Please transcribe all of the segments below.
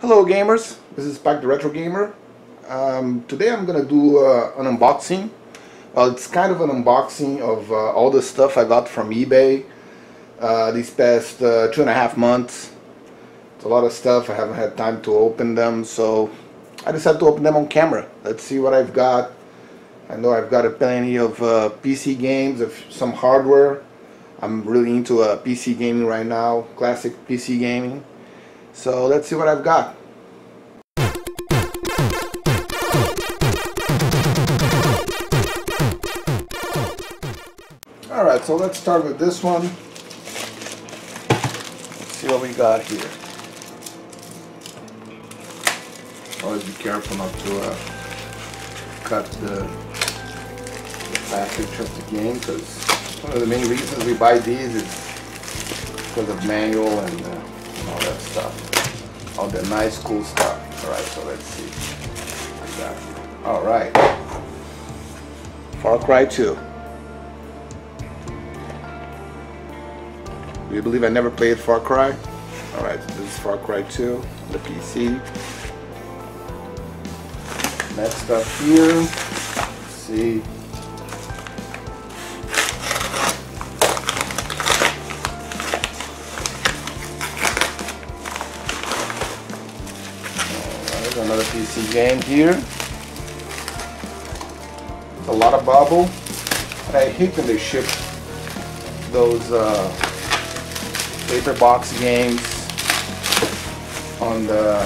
Hello gamers, this is Spike the Retro Gamer. Today I'm gonna do an unboxing. Well, it's kind of an unboxing of all the stuff I got from eBay these past 2.5 months. It's a lot of stuff, I haven't had time to open them, so I decided to open them on camera. Let's see what I've got. I know I've got a plenty of PC games, of some hardware. I'm really into PC gaming right now, classic PC gaming. So let's see what I've got. Alright, so let's start with this one. Let's see what we got here. Always be careful not to cut the plastic just again, because one of the main reasons we buy these is because of manual and all that stuff, all the nice cool stuff. Alright, so let's see what I got. Alright, Far Cry 2. Do you believe I never played Far Cry? Alright, so this is Far Cry 2, the PC. Next up here, let's see. Another PC game here. It's a lot of bubble, and I hate when they ship those paper box games on the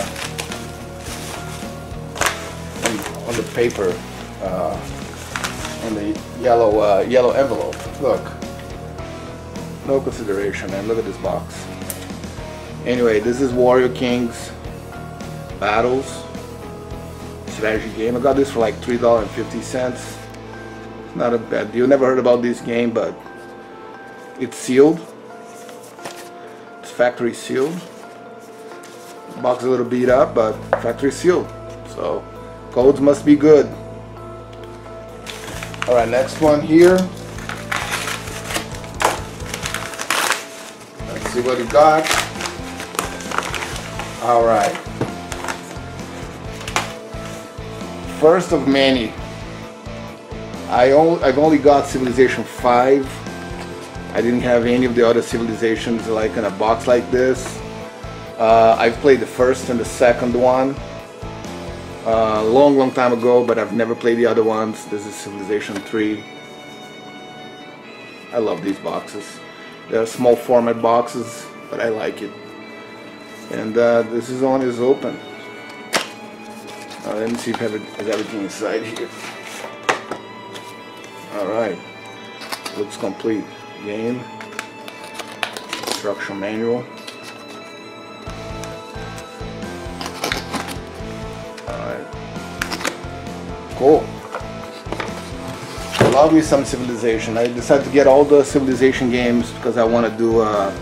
paper on the yellow envelope. Look, no consideration, man. Look at this box. Anyway, this is Warrior Kings Battles. Strategy game. I got this for like $3.50. Not a bad deal. Never heard about this game, but it's sealed. It's factory sealed. Box a little beat up, but factory sealed. So codes must be good. All right, next one here. Let's see what we got. All right. First of many. I've only got Civilization 5. I didn't have any of the other Civilizations like in a box like this. I've played the first and the second one a long time ago, but I've never played the other ones. This is Civilization 3. I love these boxes. They're small format boxes, but I like it. And this one is open. Let me see if everything inside here. Alright, looks complete. Game, instruction manual. Alright, cool. I love me some Civilization. I decided to get all the Civilization games because I want to do a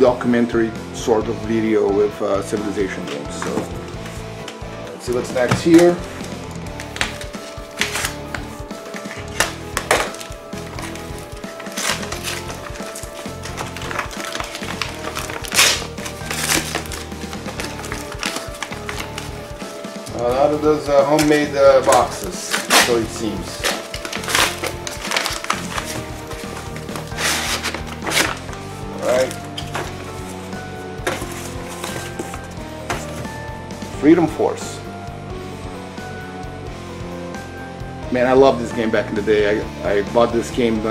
documentary sort of video with Civilization games. So let's see what's next here. A lot of those homemade boxes, so it seems. Freedom Force. Man, I loved this game back in the day. I bought this game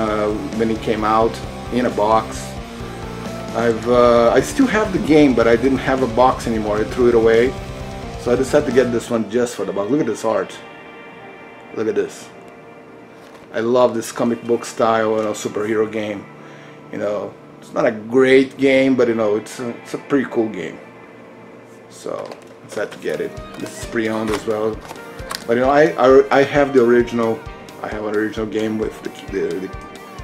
when it came out in a box. I still have the game, but I didn't have a box anymore. I threw it away. So I decided to get this one just for the box. Look at this art. Look at this. I love this comic book style and a superhero game. You know, it's not a great game, but you know, it's a pretty cool game. So sad to get it. This is pre-owned as well, but you know, I have the original. I have an original game with the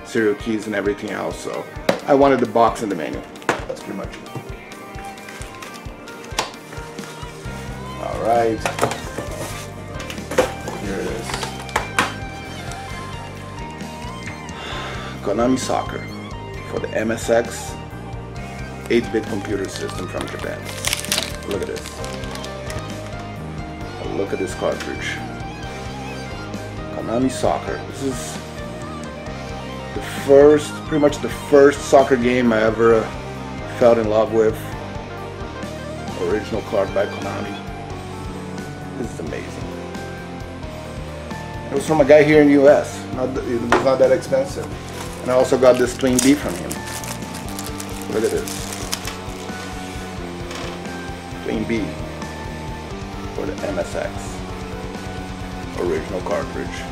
serial keys and everything else. So I wanted the box and the manual. That's pretty much it. All right, here it is. Konami Soccer for the MSX. 8-bit computer system from Japan. Look at this. Look at this cartridge. Konami Soccer. This is the first, pretty much the first soccer game I ever fell in love with. Original card by Konami. This is amazing. It was from a guy here in the US. It was not that expensive. And I also got this Twin B from him. Look at this. Twin B for the MSX. Original cartridge.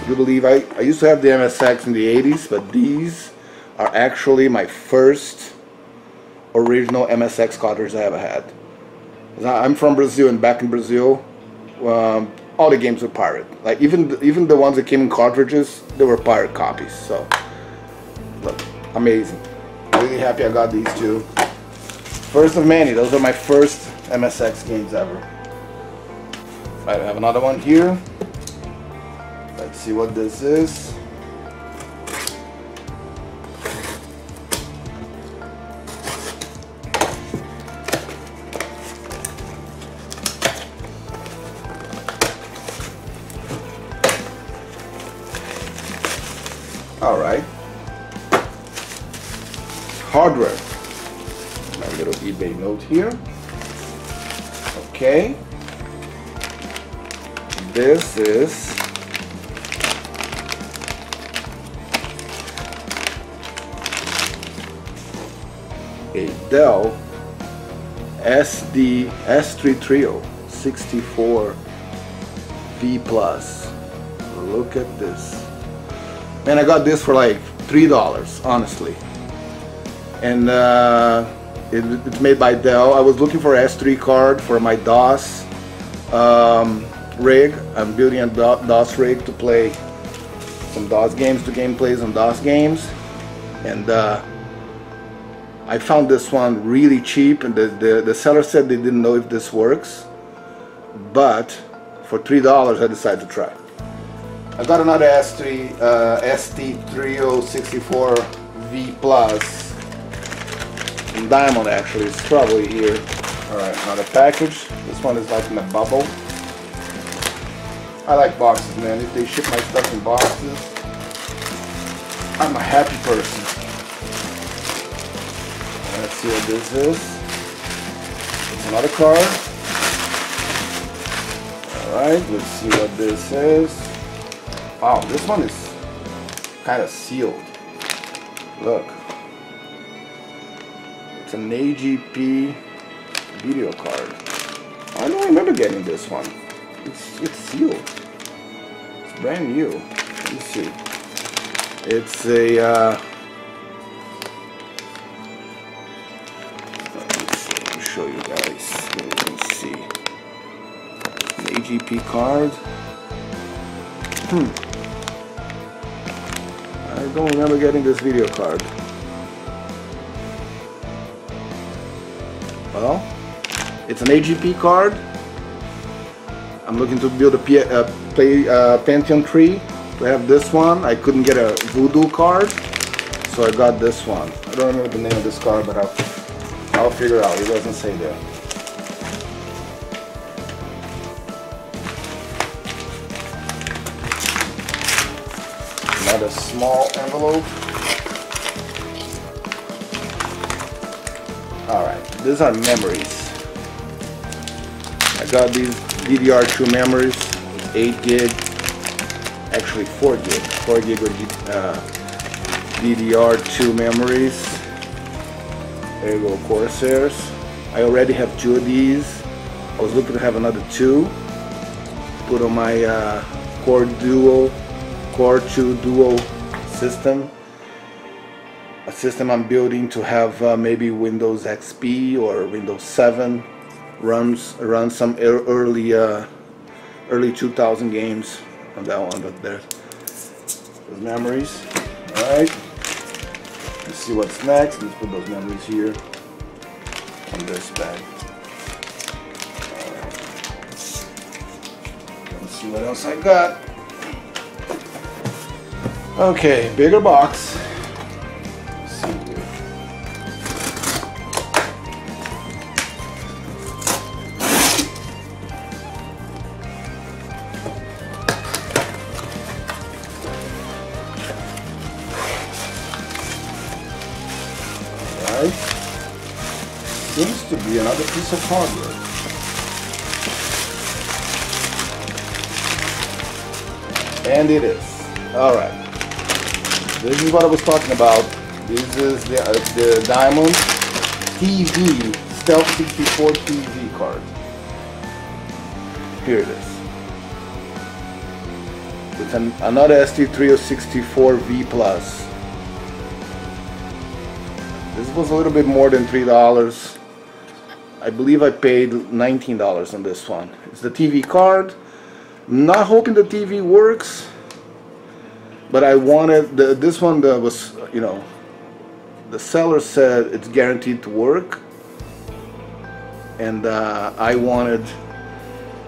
Would you believe I used to have the MSX in the 80s, but these are actually my first original MSX cartridge I ever had. I'm from Brazil, and back in Brazil, all the games were pirate. Like even the ones that came in cartridges, they were pirate copies. So look, amazing. Really happy I got these two. First of many. Those are my first MSX games ever. Right, I have another one here. Let's see what this is. Alright. Hardware. My little eBay note here. Okay. This is a Dell SD S 3 Trio 64 V Plus. Look at this. Man, I got this for like $3, honestly. And it's made by Dell. I was looking for an S3 card for my DOS rig. I'm building a DOS rig to play some DOS games, to gameplays on DOS games. And I found this one really cheap, and the seller said they didn't know if this works. But for $3, I decided to try. I got another S3, ST Trio 64 V Plus, and Diamond actually, it's probably here. Alright, another package. This one is like in a bubble. I like boxes, man. If they ship my stuff in boxes, I'm a happy person. Let's see what this is. It's another card. Alright, let's see what this is. Wow, this one is kind of sealed. Look, it's an AGP video card. I don't remember getting this one. It's sealed. It's brand new. Let me see. It's a. Let me show you guys. Let me see. An AGP card. I don't remember getting this video card. Well, it's an AGP card. I'm looking to build a Pentium 3. To have this one, I couldn't get a Voodoo card, so I got this one. I don't remember the name of this card, but I'll figure out. It doesn't say there. Another small envelope. Alright, these are memories. I got these GDDR2 memories, 8 gig, actually 4 gig with DDR2 memories. There you go, Corsairs. I already have 2 of these. I was looking to have another 2. Put on my Core 2 Duo system, a system I'm building to have maybe Windows XP or Windows 7 run some early 2000 games on that one. But there's memories. All right, let's see what's next. Let's put those memories here on this bag. All right. Let's see what else I got. Okay, bigger box. Let's see here. seems to be another piece of hardware. And it is. Alright. This is what I was talking about. This is the Diamond TV Stealth 64 TV card. Here it is. It's another SD 3 64 V Plus. This was a little bit more than $3. I believe I paid $19 on this one. It's the TV card. I'm not hoping the TV works. But I wanted this one that was, you know, the seller said it's guaranteed to work, and I wanted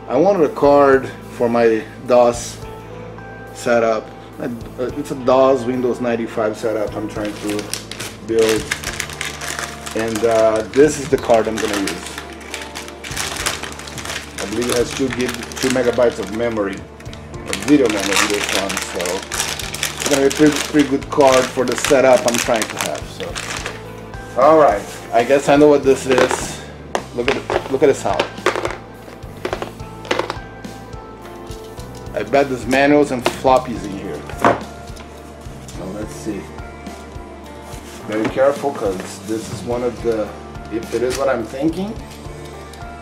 a card for my DOS setup. It's a DOS Windows 95 setup I'm trying to build, and this is the card I'm gonna use. I believe it has 2 megabytes of memory, of video memory, this one, so. It's gonna be a pretty good card for the setup I'm trying to have. So, all right, I guess I know what this is. Look at the sound. I bet there's manuals and floppies in here. So let's see. Very careful, because this is one of the. If it is what I'm thinking,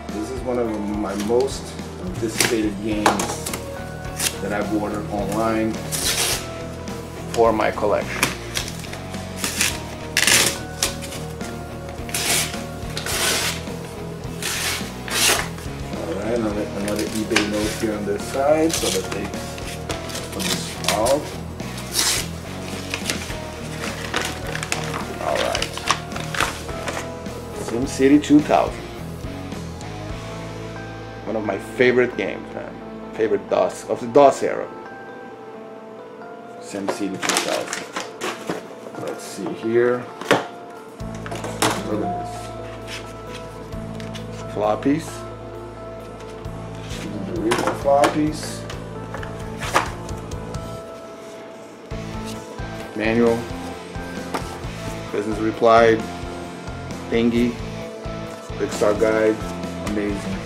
this is one of my most anticipated games that I've ordered online for my collection. Alright, another eBay note here on this side so that they put this out. Alright. SimCity 2000. One of my favorite games, man. Favorite DOS, of the DOS era. SimCity 2000. Let's see here. Look at this. Floppies. The original floppies. Manual. Business reply. Thingy. Pixar guide. Amazing.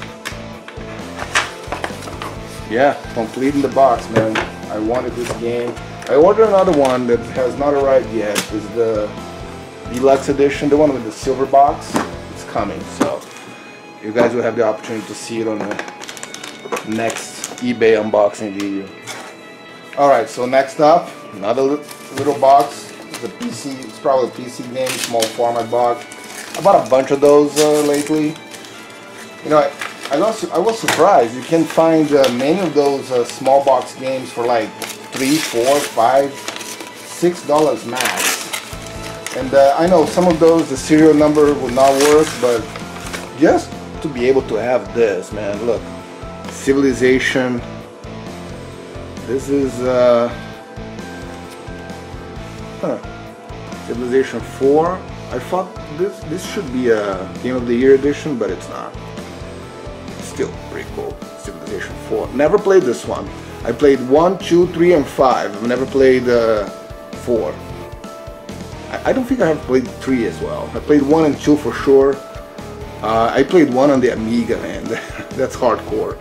Yeah, completing the box, man. I wanted this game. I ordered another one that has not arrived yet. It's the deluxe edition, the one with the silver box. It's coming, so you guys will have the opportunity to see it on the next eBay unboxing video. Alright, so next up, another little box. It's a PC, it's probably a PC game, small format box. I bought a bunch of those lately. You know, I was surprised. You can find many of those small box games for like $3, $4, $5, $6 max, and I know some of those the serial number would not work, but just to be able to have this, man, look, Civilization. This is Civilization 4. I thought this should be a Game of the Year edition, but it's not. It's still pretty cool. Civilization 4. Never played this one. I played 1, 2, 3, and 5. I've never played 4. I don't think I have played 3 as well. I played 1 and 2 for sure. I played 1 on the Amiga, man. That's hardcore.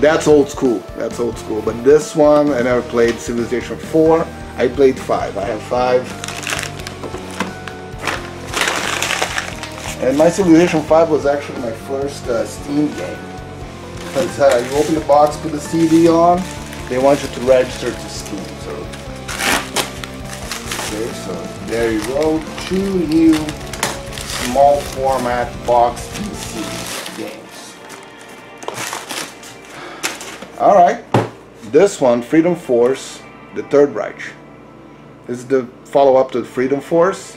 That's old school. That's old school. But this one, I never played. Civilization 4. I played 5. I have 5. And my Civilization 5 was actually my first Steam game. Because you open the box, put the CD on, they want you to register to Steam. So, okay, so there you go. 2 new small format box PC games. All right, this one, Freedom Force The Third Reich. This is the follow-up to Freedom Force.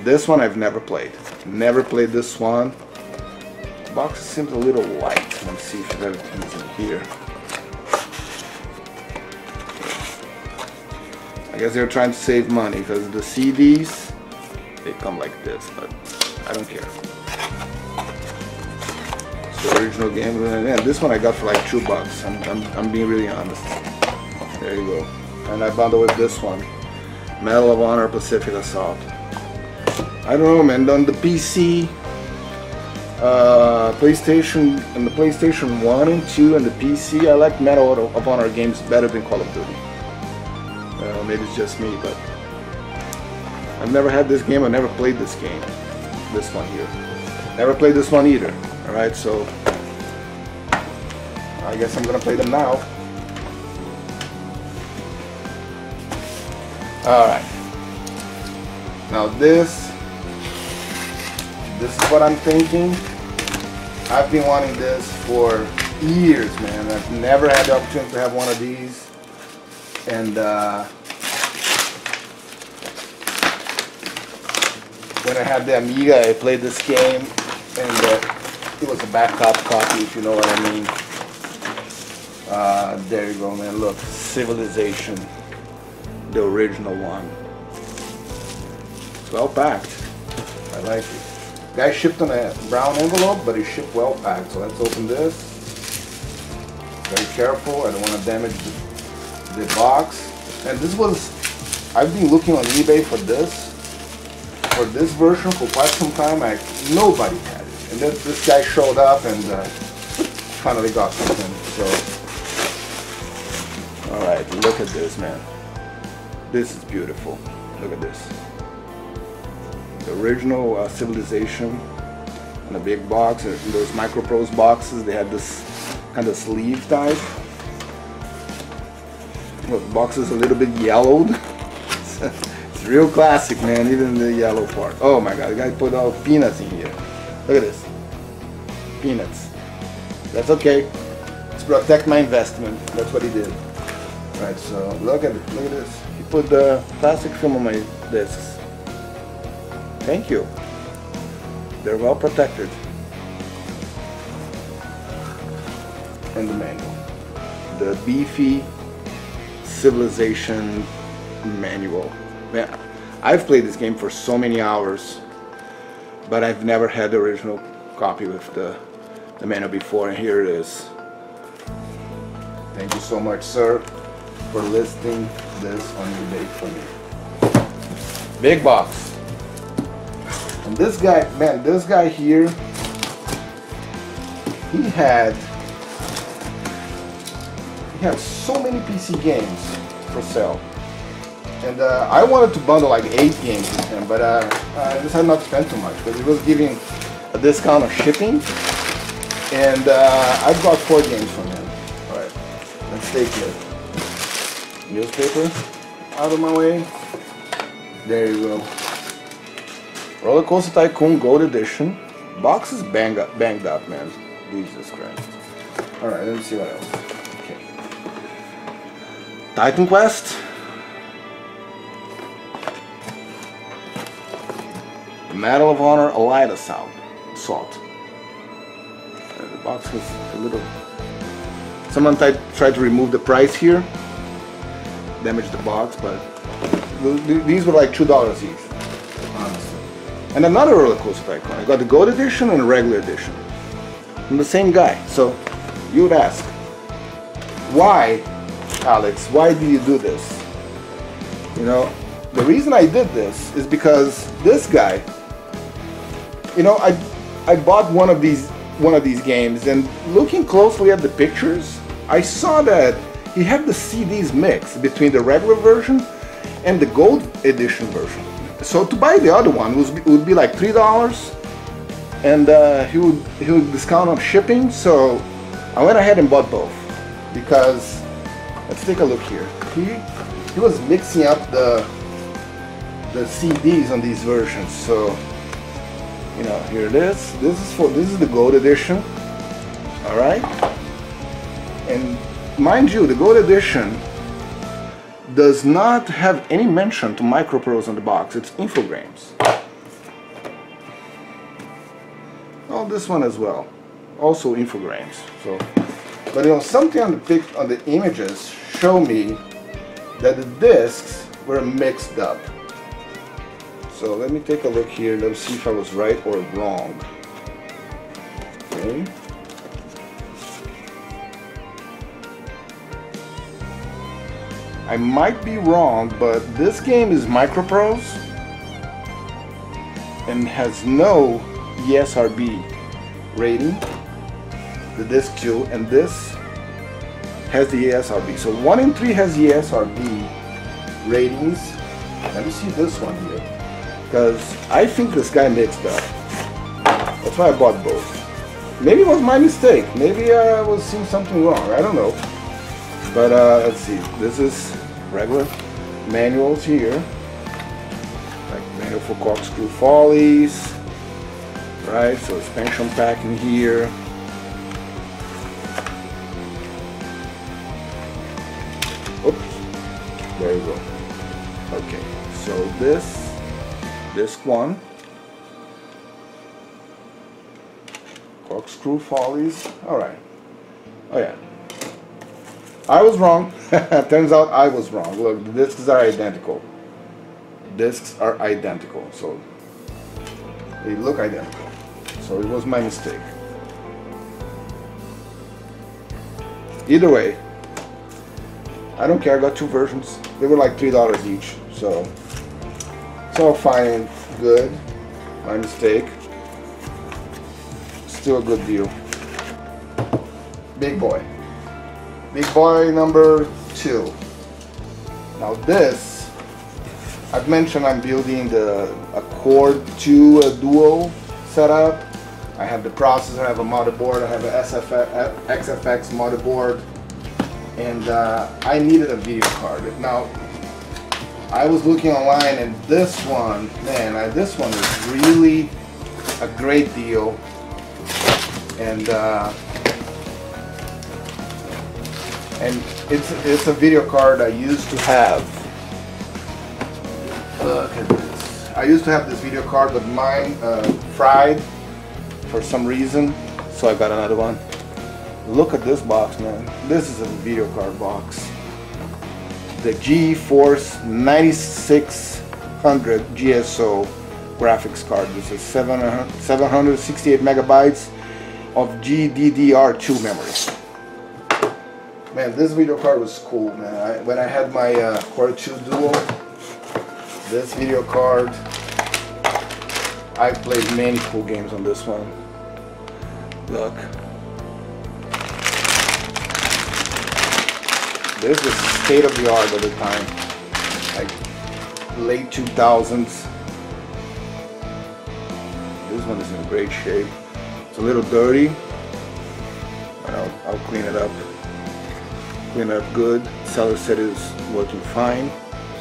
This one I've never played. Never played this one. The box seems a little light. Let's see if everything's in here. I guess they're trying to save money, because the CDs, they come like this, but I don't care. It's the original game. Yeah, this one I got for like $2. I'm being really honest. There you go. And I bundled with this one, Medal of Honor: Pacific Assault. I don't know, man. On the PC, PlayStation and the PlayStation 1 and 2 and the PC, I like Medal of Honor games better than Call of Duty. Maybe it's just me, but I've never had this game. I've never played this game, this one here. Never played this one either. All right, so I guess I'm gonna play them now. All right. Now this is what I'm thinking. I've been wanting this for years, man. I've never had the opportunity to have one of these, and when I had the Amiga, I played this game, and it was a backup copy, if you know what I mean. There you go, man. Look, Civilization, the original one. It's well packed. I like it. Guy shipped on a brown envelope, but it shipped well packed. So let's open this. Very careful. I don't want to damage the box. And this was, I've been looking on eBay for this. For this version for quite some time, nobody had it, and then this guy showed up and finally got something. So, all right, look at this, man. This is beautiful. Look at this. The original Civilization in a big box. And those MicroProse boxes, they had this kind of sleeve type. Look, the box is a little bit yellowed. Real classic, man, even the yellow part. Oh my god, the guy put all peanuts in here. Look at this. Peanuts. That's okay. Let's protect my investment. That's what he did. Alright, so look at this. He put the plastic film on my discs. Thank you. They're well protected. And the manual. The beefy Civilization manual. Man, I've played this game for so many hours, but I've never had the original copy with the manual before, and here it is. Thank you so much, sir, for listing this on eBay for me. Big box. And this guy, man, this guy here, he had so many PC games for sale. And I wanted to bundle like 8 games with him, but I decided not to spend too much because he was giving a discount on shipping, and I've got 4 games from him. Alright, let's take the newspaper out of my way. There you go. Rollercoaster Tycoon Gold Edition. Box is banged up, man. Jesus Christ. Alright, let's see what else. Okay. Titan Quest. Medal of Honor: Allied Assault. The box is a little... Someone tried to remove the price here, damaged the box, but these were like $2 each, honestly. And another Rollercoaster Tycoon. I got the Gold Edition and the regular edition from the same guy. So you would ask, why, Alex? Why do you do this? You know, the reason I did this is because this guy. You know, I bought one of these games, and looking closely at the pictures, I saw that he had the CDs mixed between the regular version and the Gold Edition version. So to buy the other one would be like $3, and he would discount on shipping. So I went ahead and bought both because let's take a look here. He was mixing up the CDs on these versions, so. You know, here it is. This is the Gold Edition. All right, and mind you, the Gold Edition does not have any mention to MicroProse on the box. It's Infogrames. Oh, this one as well, also Infogrames. So, but you know, something on the images show me that the discs were mixed up. So let me take a look here. Let's see if I was right or wrong. Okay. I might be wrong, but this game is MicroProse and has no ESRB Raiden, the Disc 2, and this has the ESRB. So 1 and 3 has the ESRB ratings. Let me see this one here, because I think this guy mixed up. That's why I bought both. Maybe it was my mistake. Maybe I was seeing something wrong. I don't know. But let's see. This is regular manuals here, like manual for Corkscrew Follies, right? So expansion pack in here. There you go. Okay, so this one, Corkscrew Follies. All right. Oh yeah, I was wrong. Turns out I was wrong. Look, the discs are identical. Discs are identical, so they look identical. So it was my mistake. Either way, I don't care, I got two versions. They were like $3 each, so it's all fine and good. My mistake. Still a good deal. Big boy. Big boy number 2. Now this, I've mentioned I'm building a Core 2 Duo setup. I have the processor, I have a motherboard, I have an XFX motherboard. And I needed a video card. Now, I was looking online, and this one, man, this one is really a great deal. And it's a video card I used to have. Look at this. I used to have this video card, but mine fried for some reason, so I got another one. Look at this box, man. This is a video card box. The GeForce 9600 GSO graphics card. This is 768 megabytes of GDDR2 memory. Man, this video card was cool, man. When I had my Core 2 Duo, this video card, I played many cool games on this one. Look. This was state of the art at the time, like late 2000s. This one is in great shape. It's a little dirty, but I'll clean it up. Clean it up good. Seller said it's working fine,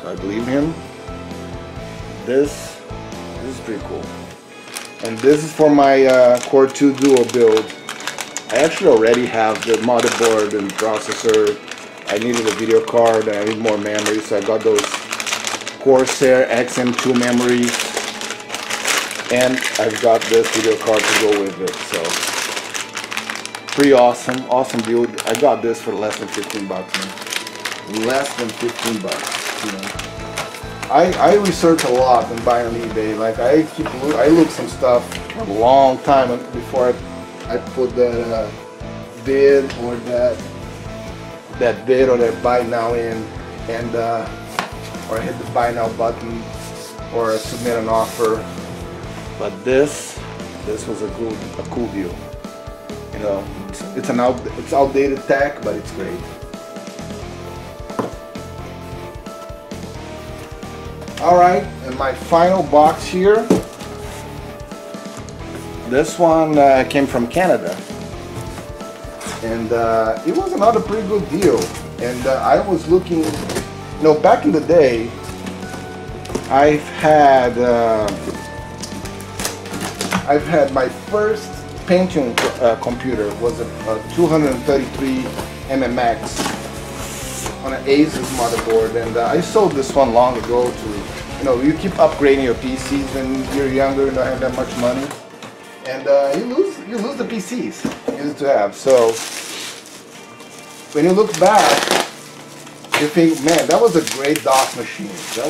so I believe him. This is pretty cool. And this is for my Core 2 Duo build. I actually already have the motherboard and processor. I needed a video card and I need more memory, so I got those Corsair XM2 memories, and I've got this video card to go with it, so pretty awesome, awesome deal. I got this for less than 15 bucks, man. Less than 15 bucks, you know. I research a lot when buying on eBay, like I look some stuff a long time before I put that bid or that bid or that buy now in, and or hit the buy now button or submit an offer. But this was a cool deal, you know. It's outdated tech, but it's great. All right, and my final box here. This one came from Canada. And it was another pretty good deal. And I was looking, you know, back in the day, I've had my first Pentium computer was a 233 MMX on an Asus motherboard, and I sold this one long ago to, you know, you keep upgrading your PCs when you're younger and don't have that much money, and you lose the PCs you used to have. So when you look back, you think, man, that was a great DOS machine. That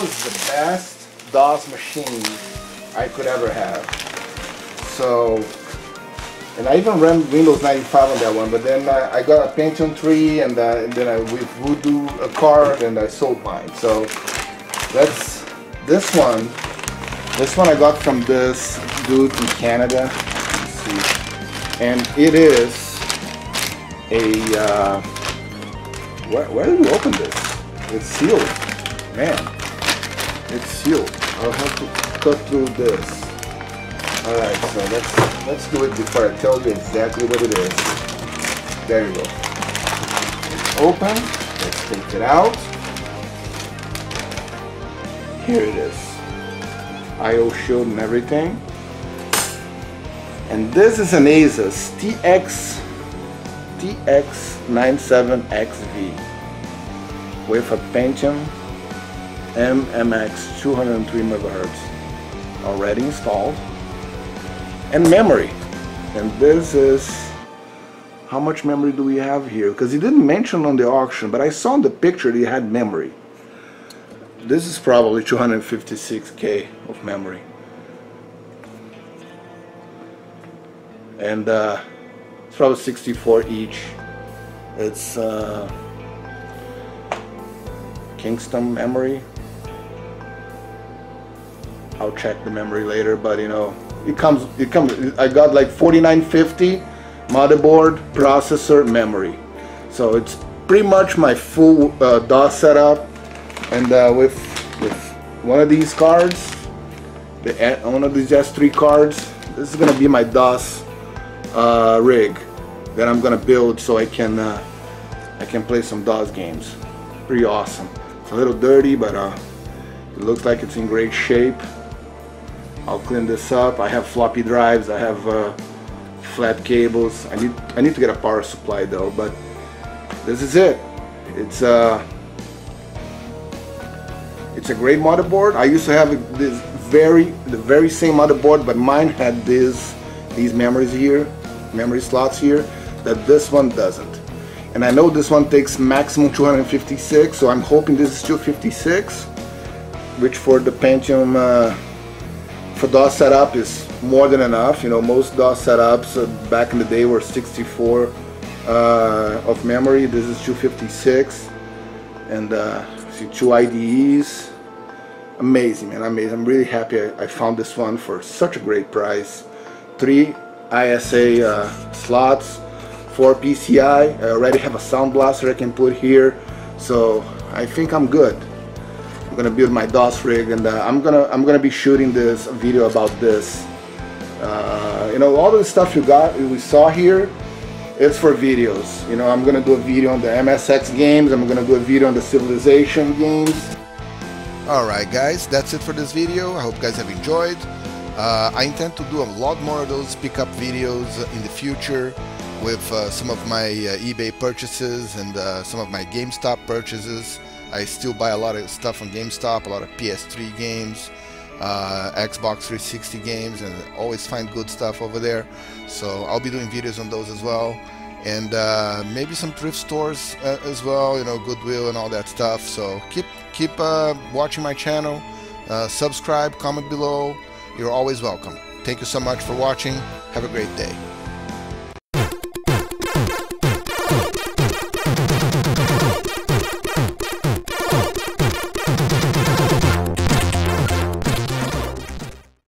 was the best DOS machine I could ever have. So, and I even ran Windows 95 on that one, but then I got a Pentium 3, and then I with Voodoo a card, and I sold mine. So that's this one. This one I got from this dude in Canada. see. And it is a, where did we open this? It's sealed, man. It's sealed. I'll have to cut through this. All right, so let's do it before I tell you exactly what it is. There you go. It's open. Let's take it out. Here it is. I/O shield and everything. And this is an Asus TX97XV with a Pentium MMX 203 MHz already installed. And memory, and this is how much memory do we have here, because he didn't mention on the auction, but I saw in the picture that he had memory. This is probably 256K of memory, and it's probably 64 each. It's Kingston memory. I'll check the memory later, but you know, it comes, I got like 4950 motherboard, processor, memory. So it's pretty much my full DOS setup. And with one of these cards, one of these S3 cards, this is going to be my DOS rig that I'm going to build so I can play some DOS games. Pretty awesome. It's a little dirty, but it looks like it's in great shape. I'll clean this up. I have floppy drives. I have flat cables. I need to get a power supply though. But this is it. It's a great motherboard. I used to have this the very same motherboard, but mine had these memory slots here that this one doesn't. And I know this one takes maximum 256, so I'm hoping this is 256, which for the Pentium. For DOS setup is more than enough. You know, most DOS setups back in the day were 64 of memory. This is 256, and see, 2 IDEs. Amazing, man, amazing. I'm really happy I found this one for such a great price. 3 ISA slots, 4 PCI. I already have a sound blaster I can put here, so I think I'm good. Gonna build my DOS rig, and I'm gonna be shooting this video about this. You know, all the stuff we saw here, it's for videos. You know, I'm gonna do a video on the MSX games. I'm gonna do a video on the Civilization games. All right, guys, that's it for this video. I hope you guys have enjoyed. I intend to do a lot more of those pickup videos in the future with some of my eBay purchases and some of my GameStop purchases. I still buy a lot of stuff on GameStop, a lot of PS3 games, Xbox 360 games, and always find good stuff over there. So I'll be doing videos on those as well, and maybe some thrift stores as well, you know, Goodwill and all that stuff. So keep watching my channel, subscribe, comment below. You're always welcome. Thank you so much for watching. Have a great day.